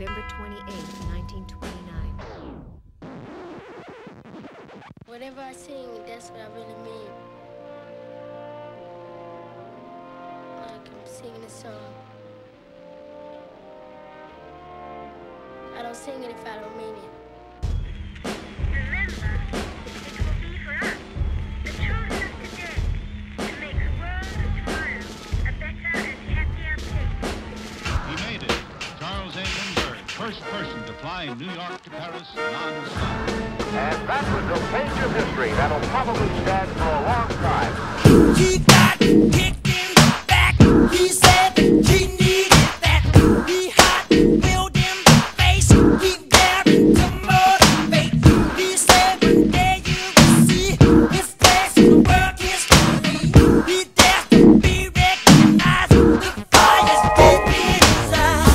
November 28, 1929. Whatever I sing, that's what I really mean. Like I'm singing a song. I don't sing it if I don't mean it. First person to fly New York to Paris non-stop. And that was a page of history that'll probably stand for a long time. He got kicked in the back. He said he needed that. He hot, filled in the face. He dared to motivate. He said one day you will see his place in world history. He dared to be recognized. The fire's deep inside.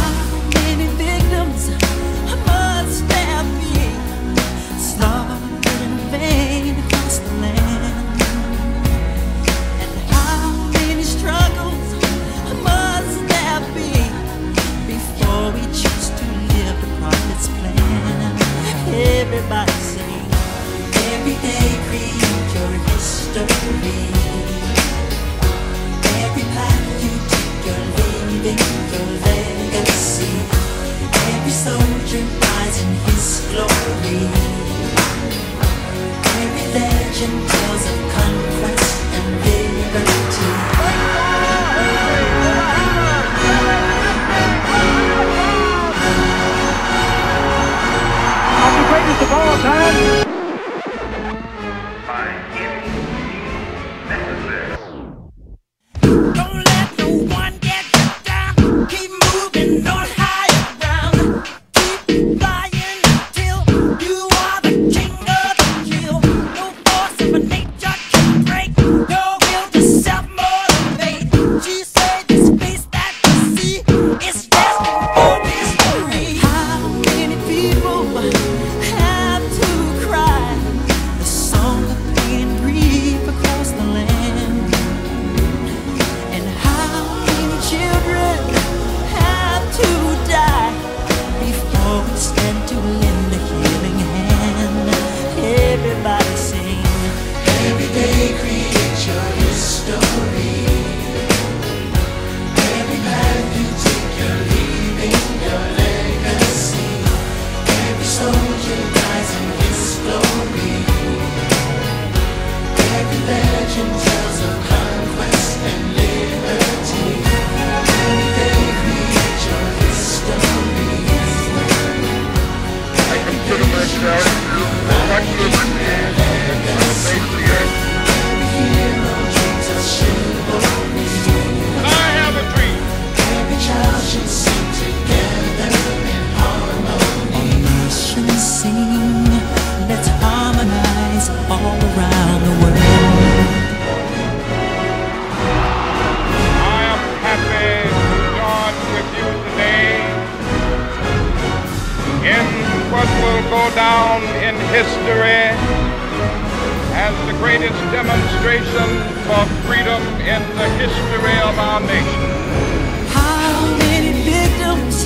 Everybody sing. Every day read your history. Every path you take, you're leaving your legacy. Every soldier rising his glory. Every legend tells of conquest and liberty. Don't let no one get you down. Keep moving on higher ground. Keep flying until you are the king of the hill. No force of nature can break your will to self-motivate. She said this face that you see is just for history. How many people have to cry? The song of pain breathe across the land. Go down in history as the greatest demonstration for freedom in the history of our nation. How many victims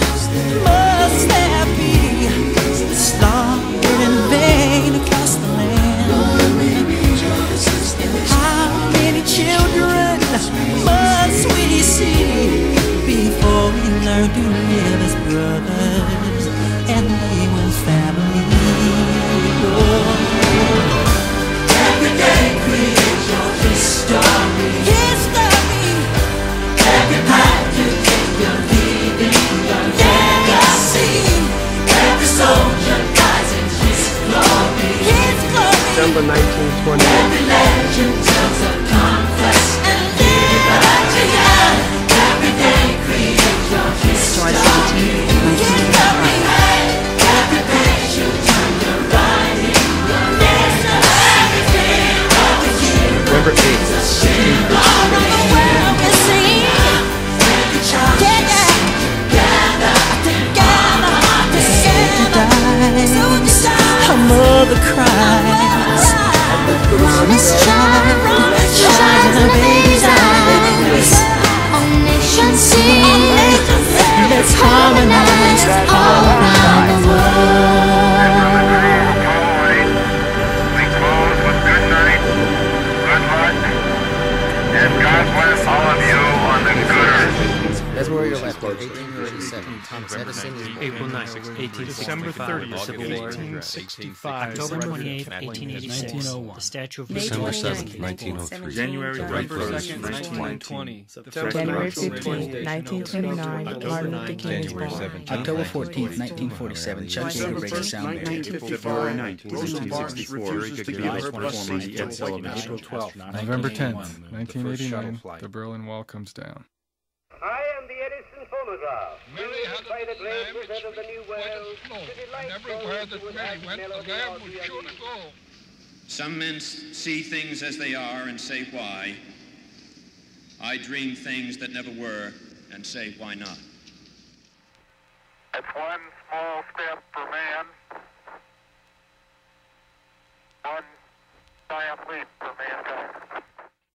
must there be? Slaughtered in vain across the land. How many children must we see before we learn to live as brothers and equal family? Every day create your history. History. Every December 30th, 1865. October 28th, 1886. The Statue of Liberty. December 7th, 1903. January 1st, 1920. January 15th, 1929. Martin Luther King's born. October 14th, 1947. Chuck Yeager breaks down barrier. February 19th, 1964. November 10th, 1989. The Berlin Wall comes down. I am the Edison phonograph. Mary had a plan which went afloat, and everywhere that Mary went, the lamp was sure to go. Some men see things as they are and say why. I dream things that never were and say why not. It's one small step for man, one giant leap.